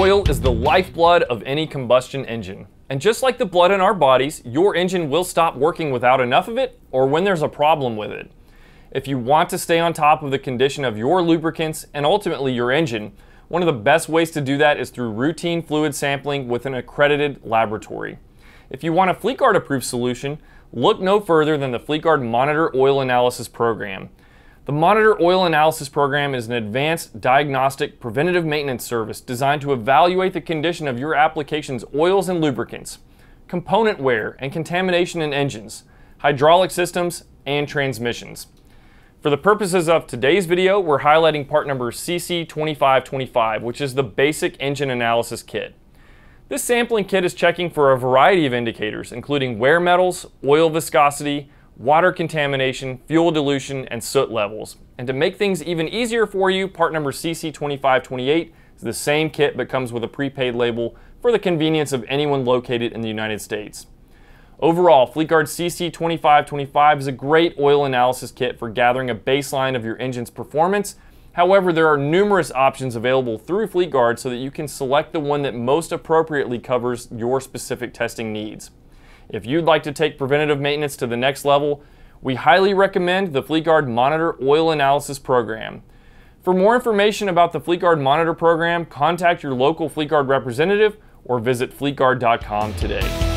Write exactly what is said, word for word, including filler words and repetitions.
oil is the lifeblood of any combustion engine. And just like the blood in our bodies, your engine will stop working without enough of it or when there's a problem with it. If you want to stay on top of the condition of your lubricants and ultimately your engine, one of the best ways to do that is through routine fluid sampling with an accredited laboratory. If you want a FleetGuard approved solution, look no further than the FleetGuard Monitor Oil Analysis Program. The Monitor Oil Analysis Program is an advanced diagnostic preventative maintenance service designed to evaluate the condition of your application's oils and lubricants, component wear and contamination in engines, hydraulic systems, and transmissions. For the purposes of today's video, we're highlighting part number C C twenty-five twenty-five, which is the basic engine analysis kit. This sampling kit is checking for a variety of indicators, including wear metals, oil viscosity, water contamination, fuel dilution, and soot levels. And to make things even easier for you, part number C C twenty-five twenty-eight is the same kit but comes with a prepaid label for the convenience of anyone located in the United States. Overall, FleetGuard C C twenty-five twenty-five is a great oil analysis kit for gathering a baseline of your engine's performance. However, there are numerous options available through FleetGuard so that you can select the one that most appropriately covers your specific testing needs. If you'd like to take preventative maintenance to the next level, we highly recommend the FleetGuard Monitor Oil Analysis Program. For more information about the FleetGuard Monitor Program, contact your local FleetGuard representative or visit FleetGuard dot com today.